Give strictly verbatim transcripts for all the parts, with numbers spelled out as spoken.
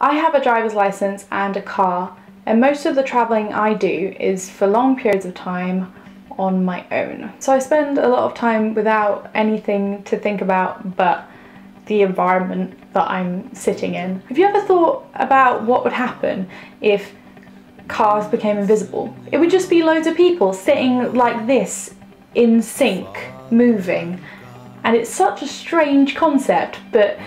I have a driver's license and a car, and most of the traveling I do is for long periods of time on my own. So I spend a lot of time without anything to think about but the environment that I'm sitting in. Have you ever thought about what would happen if cars became invisible? It would just be loads of people sitting like this in sync, moving. And it's such a strange concept, but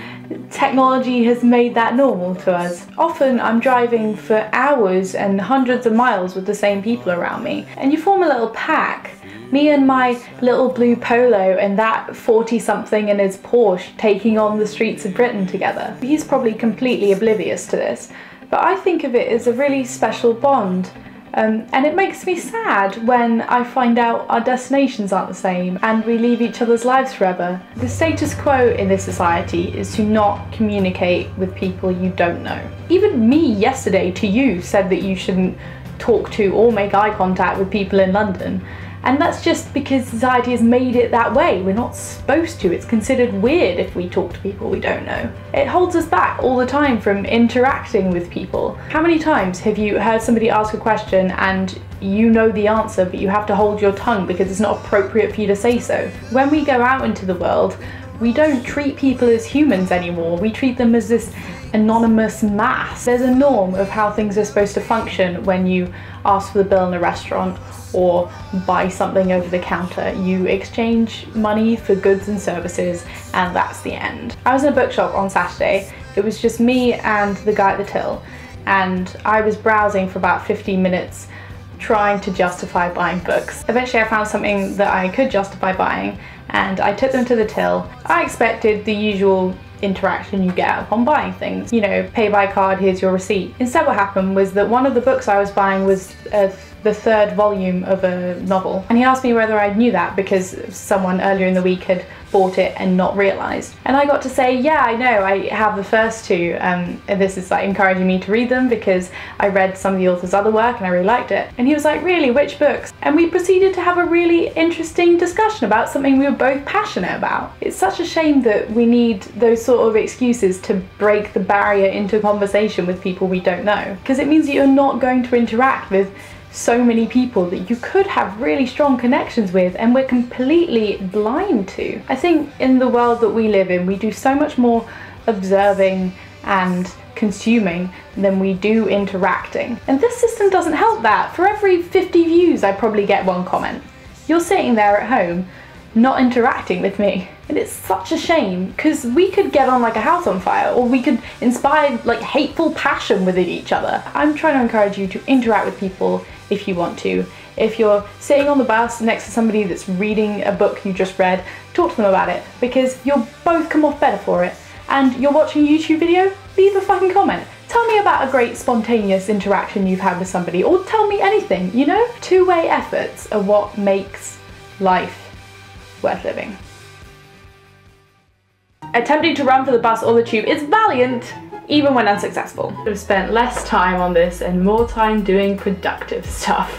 technology has made that normal to us. Often I'm driving for hours and hundreds of miles with the same people around me, and you form a little pack. Me and my little blue polo and that forty something in his Porsche taking on the streets of Britain together. He's probably completely oblivious to this, but I think of it as a really special bond. Um, and it makes me sad when I find out our destinations aren't the same and we leave each other's lives forever. The status quo in this society is to not communicate with people you don't know. Even me yesterday to you said that you shouldn't talk to or make eye contact with people in London. And that's just because society has made it that way. We're not supposed to. It's considered weird if we talk to people we don't know. It holds us back all the time from interacting with people. How many times have you heard somebody ask a question and you know the answer, but you have to hold your tongue because it's not appropriate for you to say so? When we go out into the world, we don't treat people as humans anymore. We treat them as this anonymous mass. There's a norm of how things are supposed to function when you ask for the bill in a restaurant or buy something over the counter. You exchange money for goods and services, and that's the end. I was in a bookshop on Saturday. It was just me and the guy at the till, and I was browsing for about fifteen minutes trying to justify buying books. Eventually I found something that I could justify buying, and I took them to the till. I expected the usual interaction you get upon buying things. You know, pay by card, here's your receipt. Instead what happened was that one of the books I was buying was uh, the third volume of a novel, and he asked me whether I knew that because someone earlier in the week had bought it and not realised. And I got to say, yeah, I know, I have the first two, um, and this is like encouraging me to read them because I read some of the author's other work and I really liked it. And he was like, really, which books? And we proceeded to have a really interesting discussion about something we were both passionate about. It's such a shame that we need those sort of excuses to break the barrier into conversation with people we don't know, because it means that you're not going to interact with so many people that you could have really strong connections with and we're completely blind to. I think in the world that we live in, we do so much more observing and consuming than we do interacting. And this system doesn't help that. For every fifty views, I probably get one comment. You're sitting there at home, not interacting with me. And it's such a shame, because we could get on like a house on fire, or we could inspire like hateful passion within each other. I'm trying to encourage you to interact with people if you want to. If you're sitting on the bus next to somebody that's reading a book you just read, talk to them about it, because you'll both come off better for it. And you're watching a YouTube video, leave a fucking comment. Tell me about a great spontaneous interaction you've had with somebody, or tell me anything, you know? Two-way efforts are what makes life worth living. Attempting to run for the bus or the tube is valiant, even when unsuccessful. I've spent less time on this and more time doing productive stuff.